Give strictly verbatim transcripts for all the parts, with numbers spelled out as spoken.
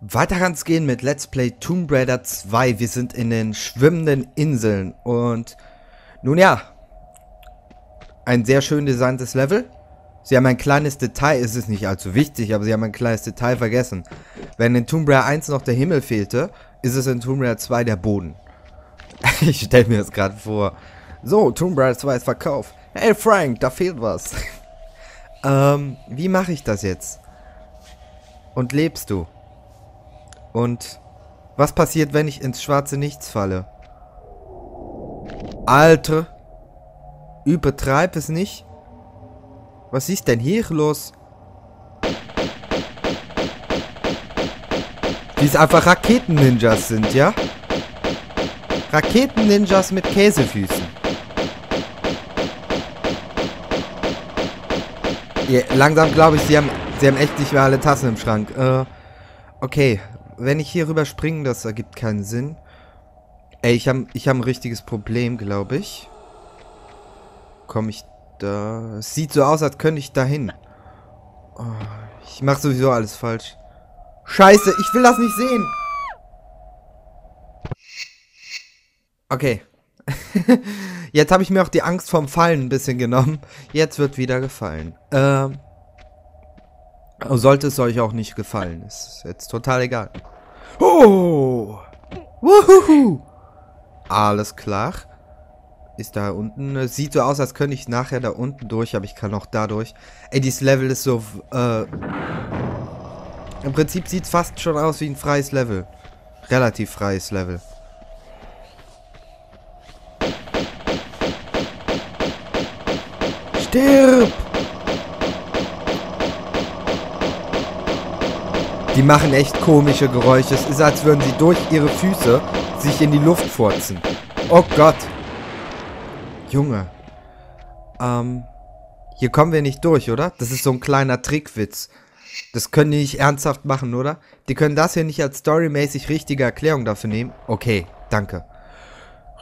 Weiter kann es gehen mit Let's Play Tomb Raider zwei. Wir sind in den schwimmenden Inseln und nun ja, ein sehr schön designtes Level. Sie haben ein kleines Detail, es ist nicht allzu wichtig, aber sie haben ein kleines Detail vergessen. Wenn in Tomb Raider eins noch der Himmel fehlte, ist es in Tomb Raider zwei der Boden. Ich stelle mir das gerade vor. So, Tomb Raider zwei ist verkauft. Hey Frank, da fehlt was. ähm, wie mache ich das jetzt? Und lebst du? Und was passiert, wenn ich ins schwarze Nichts falle? Alter, übertreib es nicht. Was ist denn hier los? Die es einfach Raketen-Ninjas sind, ja? Raketen-Ninjas mit Käsefüßen. Ja, langsam glaube ich, sie haben, sie haben echt nicht mehr alle Tassen im Schrank. Äh, okay. Wenn ich hier rüber springe, das ergibt keinen Sinn. Ey, ich habe ich hab ein richtiges Problem, glaube ich. Komme ich da... Es sieht so aus, als könnte ich da hin. Oh, ich mache sowieso alles falsch. Scheiße, ich will das nicht sehen. Okay. Jetzt habe ich mir auch die Angst vorm Fallen ein bisschen genommen. Jetzt wird wieder gefallen. Ähm... Sollte es euch auch nicht gefallen. Ist jetzt total egal. Oh! Wuhuhu! Alles klar. Ist da unten. Sieht so aus, als könnte ich nachher da unten durch, aber ich kann auch da durch. Ey, dieses Level ist so... Äh, im Prinzip sieht es fast schon aus wie ein freies Level. Relativ freies Level. Stirb! Die machen echt komische Geräusche. Es ist, als würden sie durch ihre Füße sich in die Luft furzen. Oh Gott. Junge. Ähm, hier kommen wir nicht durch, oder? Das ist so ein kleiner Trickwitz. Das können die nicht ernsthaft machen, oder? Die können das hier nicht als storymäßig richtige Erklärung dafür nehmen. Okay, danke.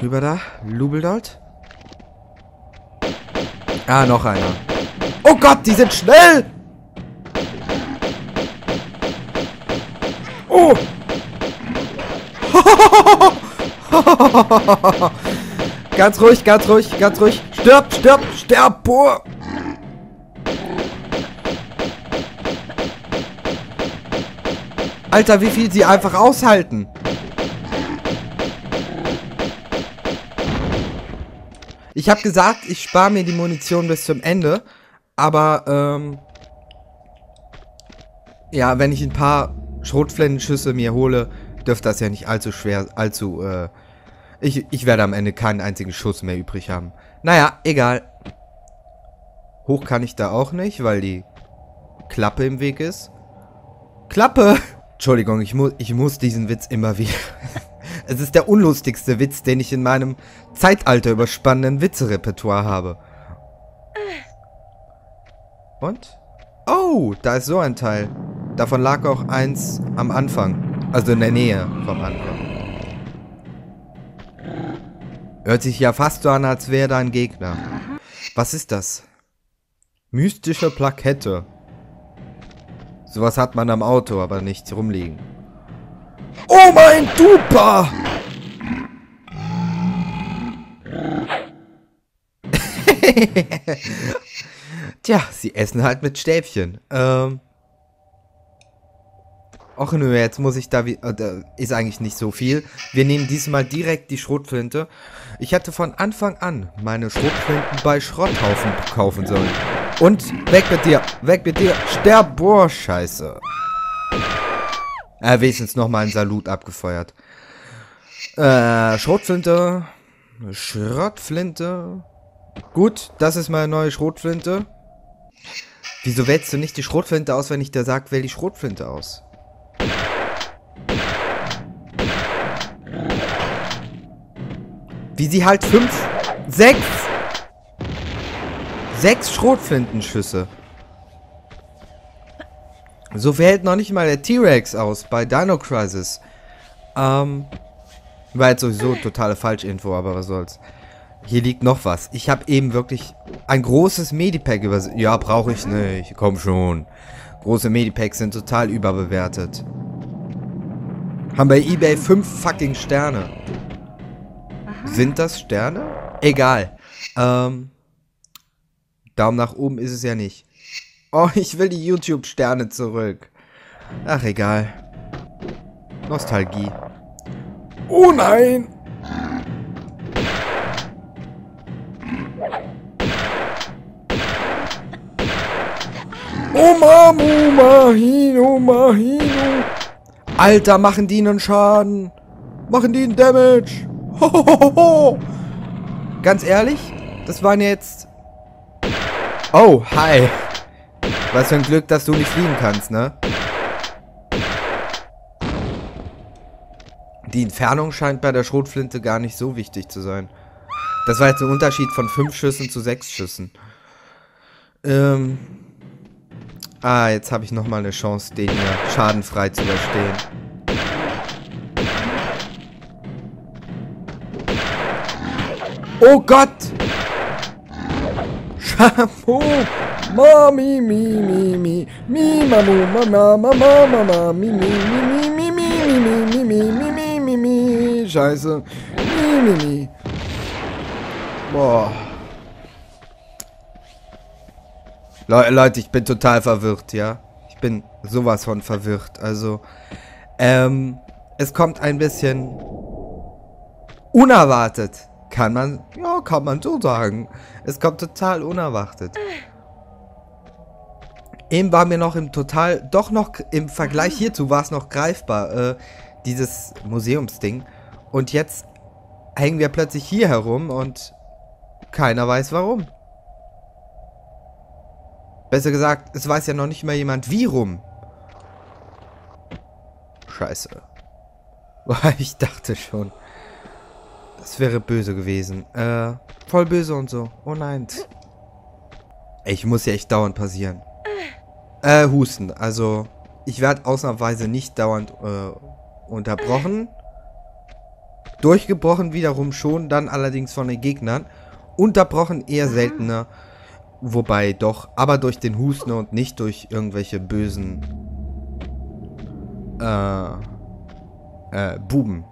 Rüber da. Lubeldort. Ah, noch einer. Oh Gott, die sind schnell! Oh! Ganz ruhig, ganz ruhig, ganz ruhig. Stirb, stirb, stirb, boah! Alter, wie viel sie einfach aushalten. Ich habe gesagt, ich spare mir die Munition bis zum Ende. Aber, ähm... ja, wenn ich ein paar... Schrotflintenschüsse mir hole, dürfte das ja nicht allzu schwer, allzu, äh, ich, ich werde am Ende keinen einzigen Schuss mehr übrig haben. Naja, egal. Hoch kann ich da auch nicht, weil die Klappe im Weg ist. Klappe! Entschuldigung, ich, mu ich muss diesen Witz immer wieder. Es ist der unlustigste Witz, den ich in meinem Zeitalter überspannenden Witzerepertoire habe. Und? Oh, da ist so ein Teil. Davon lag auch eins am Anfang. Also in der Nähe vom Anfang. Hört sich ja fast so an, als wäre da ein Gegner. Was ist das? Mystische Plakette. Sowas hat man am Auto, aber nicht rumliegen. Oh mein Dupa! Tja, sie essen halt mit Stäbchen. Ähm... Och nö, jetzt muss ich da... Wie, äh, ist eigentlich nicht so viel. Wir nehmen diesmal direkt die Schrotflinte. Ich hatte von Anfang an meine Schrotflinten bei Schrotthaufen kaufen sollen. Und weg mit dir! Weg mit dir! Sterb! Boah, scheiße. Äh, wenigstens nochmal einen Salut abgefeuert. Äh, Schrotflinte. Schrottflinte. Gut, das ist meine neue Schrotflinte. Wieso wählst du nicht die Schrotflinte aus, wenn ich dir sag, wähl die Schrotflinte aus? Wie sie halt fünf, sechs, sechs Schrotflintenschüsse. So verhält noch nicht mal der T-Rex aus bei Dino Crisis. Ähm, war jetzt sowieso totale Falschinfo, aber was soll's. Hier liegt noch was. Ich habe eben wirklich ein großes Medipack übersehen. Ja, brauche ich nicht. Komm schon. Große Medipacks sind total überbewertet. Haben bei eBay fünf fucking Sterne. Aha. Sind das Sterne? Egal. Ähm, Daumen nach oben ist es ja nicht. Oh, ich will die YouTube-Sterne zurück. Ach, egal. Nostalgie. Oh nein! Oma, Oma, Hino, Mahino. Alter, machen die einen Schaden. Machen die einen Damage. Hohohoho. Ganz ehrlich, das waren jetzt... Oh, hi. Was für ein Glück, dass du nicht fliegen kannst, ne? Die Entfernung scheint bei der Schrotflinte gar nicht so wichtig zu sein. Das war jetzt ein Unterschied von fünf Schüssen zu sechs Schüssen. Ähm... Ah, jetzt habe ich nochmal eine Chance, den hier schadenfrei zu überstehen. Oh Gott! Shamu! Mami, mi, mi, mi, mi, mamu, mama, mama, mama, mi, mi, mi, mi, mi, mi, mi, mi, mi, mi, mi, mi, Scheiße. Mi, mi, mi. Boah. Le Leute, ich bin total verwirrt, ja. Ich bin sowas von verwirrt. Also, ähm, es kommt ein bisschen unerwartet. Kann man, ja, kann man so sagen. Es kommt total unerwartet. Eben war mir noch im total, doch noch im Vergleich hierzu war es noch greifbar, äh, dieses Museumsding. Und jetzt hängen wir plötzlich hier herum und keiner weiß warum. Besser gesagt, es weiß ja noch nicht mal jemand wie rum. Scheiße. Ich dachte schon. Das wäre böse gewesen. Äh, voll böse und so. Oh nein. Ich muss ja echt dauernd passieren. Äh, husten. Also, ich werde ausnahmsweise nicht dauernd äh, unterbrochen. Durchgebrochen wiederum schon, dann allerdings von den Gegnern. Unterbrochen eher seltener. Wobei doch, aber durch den Husten und nicht durch irgendwelche bösen äh, äh, Buben.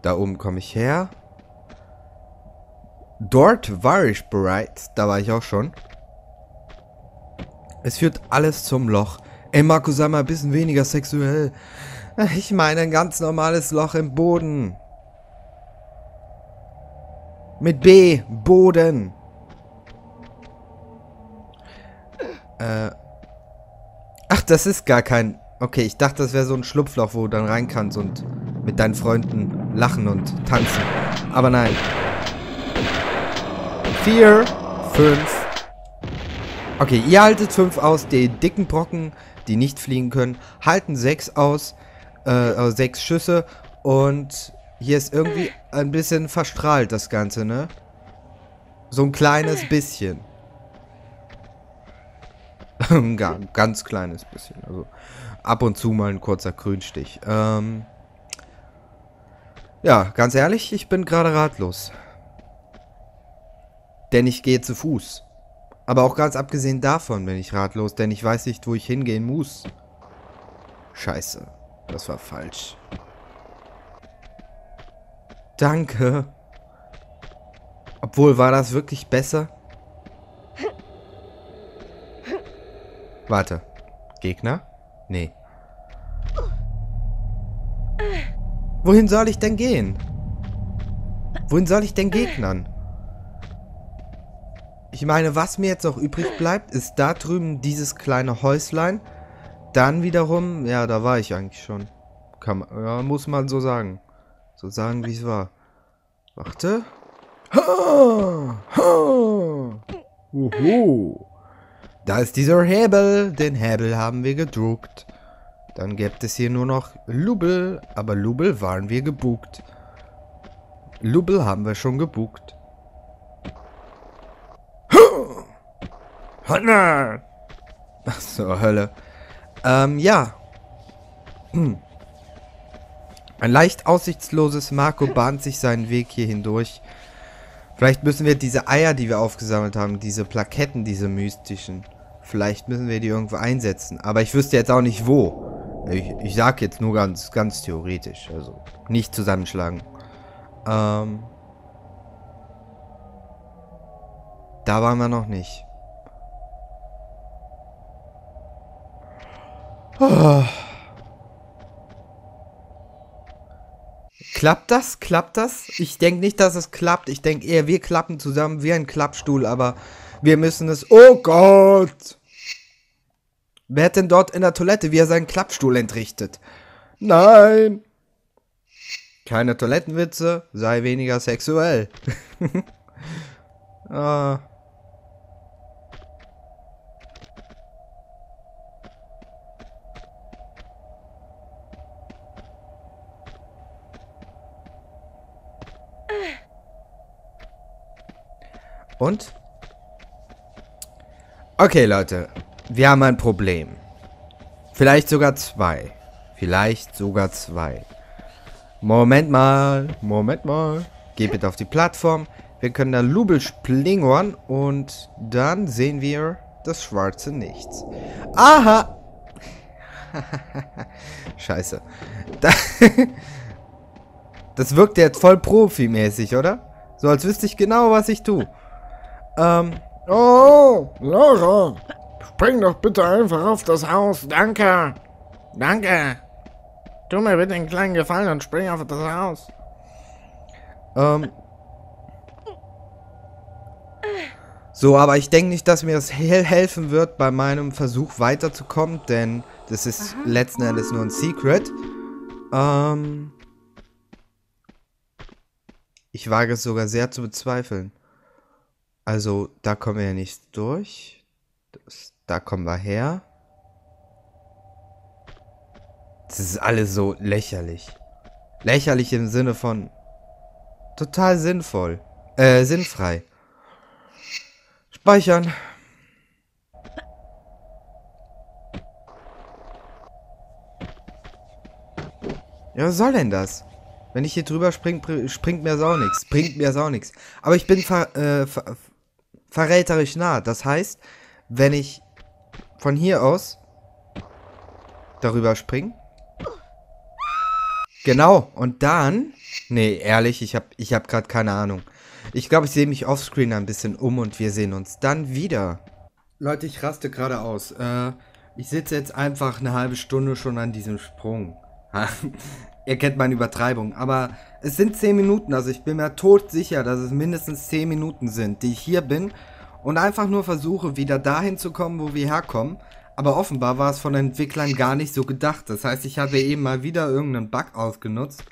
Da oben komme ich her. Dort war ich bereits. Da war ich auch schon. Es führt alles zum Loch. Ey Marco, sei mal ein bisschen weniger sexuell. Ich meine ein ganz normales Loch im Boden. Mit B, Boden. Ach, das ist gar kein... Okay, ich dachte, das wäre so ein Schlupfloch, wo du dann rein kannst und mit deinen Freunden lachen und tanzen. Aber nein. Vier, fünf. Okay, ihr haltet fünf aus. Die dicken Brocken, die nicht fliegen können, halten sechs aus. Äh, also sechs Schüsse. Und hier ist irgendwie ein bisschen verstrahlt das Ganze, ne? So ein kleines bisschen. Ein ganz kleines bisschen. Also ab und zu mal ein kurzer Grünstich. Ähm ja, ganz ehrlich, ich bin gerade ratlos. Denn ich gehe zu Fuß. Aber auch ganz abgesehen davon bin ich ratlos, denn ich weiß nicht, wo ich hingehen muss. Scheiße, das war falsch. Danke. Obwohl, war das wirklich besser? Warte. Gegner? Nee. Wohin soll ich denn gehen? Wohin soll ich denn gegnern? Ich meine, was mir jetzt noch übrig bleibt, ist da drüben dieses kleine Häuslein. Dann wiederum... Ja, da war ich eigentlich schon. Kann man, ja, muss man so sagen. So sagen, wie es war. Warte. Ha! Ha! Uhu! Da ist dieser Hebel. Den Hebel haben wir gedruckt. Dann gibt es hier nur noch Lubel. Aber Lubel waren wir gebucht. Lubel haben wir schon gebucht. Ach so, Hölle. Ähm, ja. Ein leicht aussichtsloses Marco bahnt sich seinen Weg hier hindurch. Vielleicht müssen wir diese Eier, die wir aufgesammelt haben, diese Plaketten, diese mystischen, vielleicht müssen wir die irgendwo einsetzen. Aber ich wüsste jetzt auch nicht wo. Ich, ich sag jetzt nur ganz, ganz theoretisch, also nicht zusammenschlagen. Ähm, da waren wir noch nicht. Oh. Klappt das? Klappt das? Ich denke nicht, dass es klappt. Ich denke eher, wir klappen zusammen wie ein Klappstuhl, aber wir müssen es... Oh Gott! Wer hat denn dort in der Toilette wieder seinen Klappstuhl entrichtet? Nein! Keine Toilettenwitze, sei weniger sexuell. ah. Und? Okay, Leute. Wir haben ein Problem. Vielleicht sogar zwei. Vielleicht sogar zwei. Moment mal. Moment mal. Geh bitte auf die Plattform. Wir können da Lubel splingern. Und dann sehen wir das schwarze Nichts. Aha. Scheiße. Das wirkt jetzt voll profimäßig, oder? So als wüsste ich genau, was ich tue. Ähm. Oh, Laura. Spring doch bitte einfach auf das Haus. Danke. Danke. Tu mir bitte einen kleinen Gefallen und spring auf das Haus. Ähm. So, aber ich denke nicht, dass mir das he- helfen wird, bei meinem Versuch weiterzukommen, denn das ist letzten Endes nur ein Secret. Ähm. Ich wage es sogar sehr zu bezweifeln. Also, da kommen wir ja nicht durch. Das, da kommen wir her. Das ist alles so lächerlich. Lächerlich im Sinne von total sinnvoll. Äh, sinnfrei. Speichern. Ja, was soll denn das? Wenn ich hier drüber springe, springt mir sau nichts. Bringt mir sau nichts. Aber ich bin ver, äh, ver, verräterisch nah. Das heißt... Wenn ich von hier aus darüber springe. Genau, und dann... Nee, ehrlich, ich habe ich hab gerade keine Ahnung. Ich glaube, ich sehe mich offscreen ein bisschen um und wir sehen uns dann wieder. Leute, ich raste gerade aus. Äh, ich sitze jetzt einfach eine halbe Stunde schon an diesem Sprung. Ihr kennt meine Übertreibung, aber es sind zehn Minuten. Also ich bin mir todsicher, dass es mindestens zehn Minuten sind, die ich hier bin. Und einfach nur versuche, wieder dahin zu kommen, wo wir herkommen. Aber offenbar war es von den Entwicklern gar nicht so gedacht. Das heißt, ich habe eben mal wieder irgendeinen Bug ausgenutzt.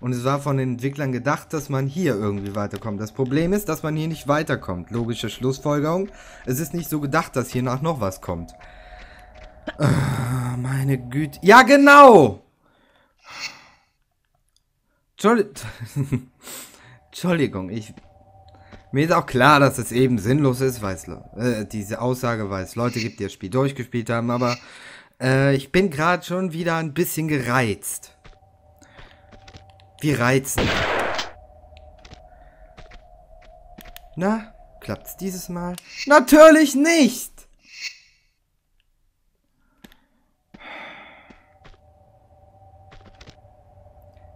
Und es war von den Entwicklern gedacht, dass man hier irgendwie weiterkommt. Das Problem ist, dass man hier nicht weiterkommt. Logische Schlussfolgerung. Es ist nicht so gedacht, dass hiernach noch was kommt. Ah, meine Güte. Ja, genau! Entschuldigung, ich... Mir ist auch klar, dass es eben sinnlos ist, weiß äh, diese Aussage weiß Leute gibt, die das Spiel durchgespielt haben, aber äh, ich bin gerade schon wieder ein bisschen gereizt. Wie reizend. Na, klappt's dieses Mal? Natürlich nicht!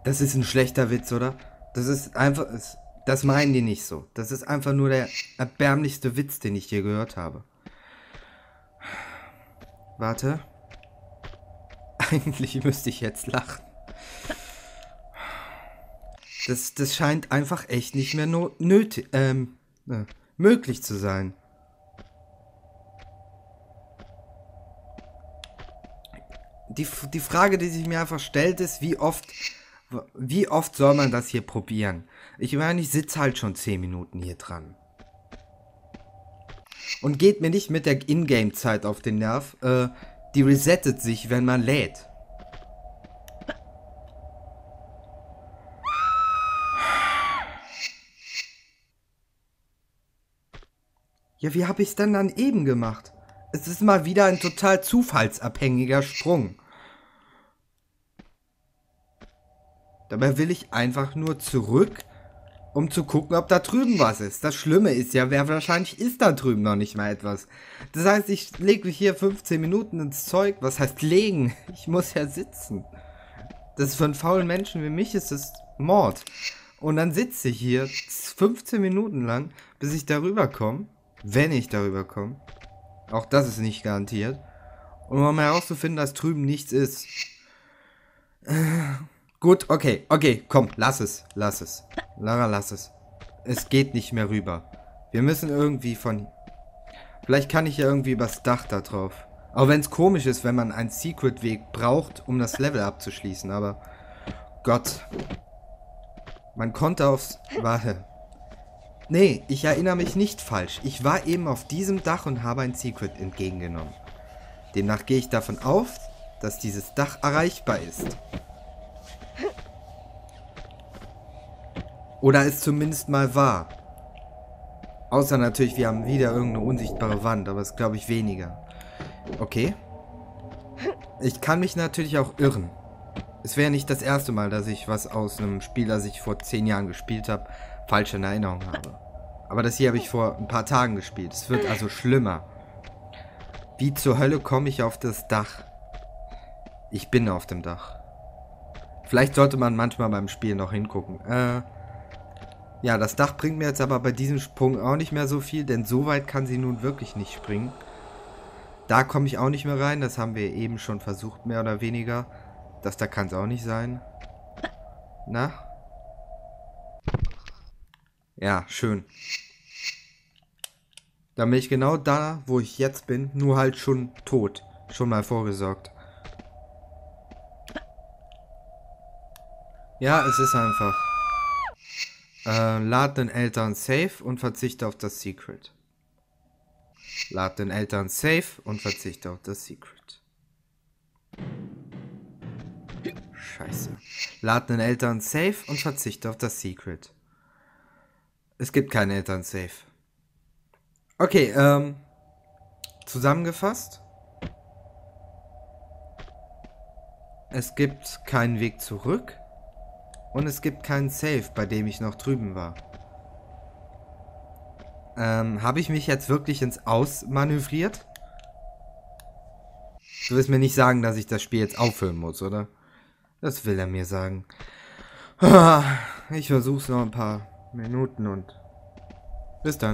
Das ist ein schlechter Witz, oder? Das ist einfach... Ist Das meinen die nicht so. Das ist einfach nur der erbärmlichste Witz, den ich je gehört habe. Warte. Eigentlich müsste ich jetzt lachen. Das, das scheint einfach echt nicht mehr no- nötig, ähm, äh, möglich zu sein. Die, die Frage, die sich mir einfach stellt, ist, wie oft... Wie oft soll man das hier probieren? Ich meine, ich sitze halt schon zehn Minuten hier dran. Und geht mir nicht mit der Ingame-Zeit auf den Nerv. Äh, die resettet sich, wenn man lädt. Ja, wie habe ich es denn dann eben gemacht? Es ist mal wieder ein total zufallsabhängiger Sprung. Dabei will ich einfach nur zurück um zu gucken, ob da drüben was ist. Das Schlimme ist ja, wer wahrscheinlich ist da drüben noch nicht mal etwas. Das heißt, ich lege mich hier fünfzehn Minuten ins Zeug. Was heißt legen? Ich muss ja sitzen. Das ist für einen faulen Menschen wie mich ist das Mord. Und dann sitze ich hier fünfzehn Minuten lang, bis ich darüber komme. Wenn ich darüber komme. Auch das ist nicht garantiert. Und um herauszufinden, dass drüben nichts ist. Gut, okay, okay, komm, lass es, lass es. Lara, lass es. Es geht nicht mehr rüber. Wir müssen irgendwie von... Vielleicht kann ich ja irgendwie übers Dach da drauf. Auch wenn es komisch ist, wenn man einen Secret-Weg braucht, um das Level abzuschließen, aber... Gott. Man konnte aufs... Warte. Nee, ich erinnere mich nicht falsch. Ich war eben auf diesem Dach und habe ein Secret entgegengenommen. Demnach gehe ich davon auf, dass dieses Dach erreichbar ist. Oder es zumindest mal war. Außer natürlich, wir haben wieder irgendeine unsichtbare Wand, aber das glaube ich weniger. Okay. Ich kann mich natürlich auch irren. Es wäre nicht das erste Mal, dass ich was aus einem Spiel, das ich vor zehn Jahren gespielt habe, falsch in Erinnerung habe. Aber das hier habe ich vor ein paar Tagen gespielt. Es wird also schlimmer. Wie zur Hölle komme ich auf das Dach? Ich bin auf dem Dach. Vielleicht sollte man manchmal beim Spiel noch hingucken. Äh, ja, das Dach bringt mir jetzt aber bei diesem Sprung auch nicht mehr so viel, denn so weit kann sie nun wirklich nicht springen. Da komme ich auch nicht mehr rein, das haben wir eben schon versucht, mehr oder weniger. Das da kann es auch nicht sein. Na? Ja, schön. Dann bin ich genau da, wo ich jetzt bin, nur halt schon tot. Schon mal vorgesorgt. Ja, es ist einfach. Äh, lad den Eltern safe und verzichte auf das Secret. Lad den Eltern safe und verzichte auf das Secret. Scheiße. Lad den Eltern safe und verzichte auf das Secret. Es gibt keinen Eltern safe. Okay, ähm, zusammengefasst. Es gibt keinen Weg zurück. Und es gibt keinen Safe, bei dem ich noch drüben war. Ähm, habe ich mich jetzt wirklich ins Aus manövriert? Du willst mir nicht sagen, dass ich das Spiel jetzt aufhören muss, oder? Das will er mir sagen. Ich versuch's noch ein paar Minuten und bis dann.